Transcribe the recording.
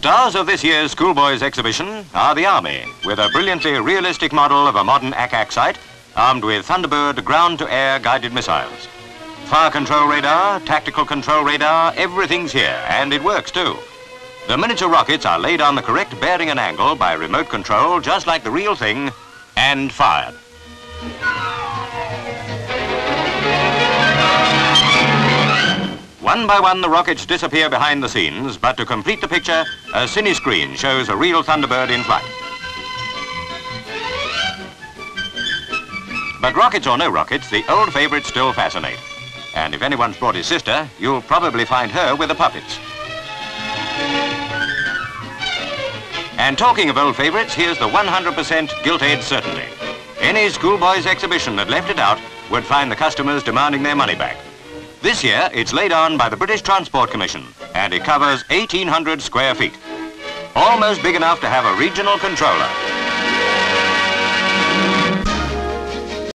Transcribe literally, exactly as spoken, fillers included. Stars of this year's Schoolboys exhibition are the Army, with a brilliantly realistic model of a modern A K A K site, armed with Thunderbird ground-to-air guided missiles. Fire control radar, tactical control radar, everything's here, and it works too. The miniature rockets are laid on the correct bearing and angle by remote control, just like the real thing, and fired. One by one, the rockets disappear behind the scenes, but to complete the picture, a cine screen shows a real Thunderbird in flight. But rockets or no rockets, the old favorites still fascinate. And if anyone's brought his sister, you'll probably find her with the puppets. And talking of old favorites, here's the one hundred percent gilt-edged certainty. Any Schoolboys exhibition that left it out would find the customers demanding their money back. This year, it's laid on by the British Transport Commission, and it covers eighteen hundred square feet. Almost big enough to have a regional controller.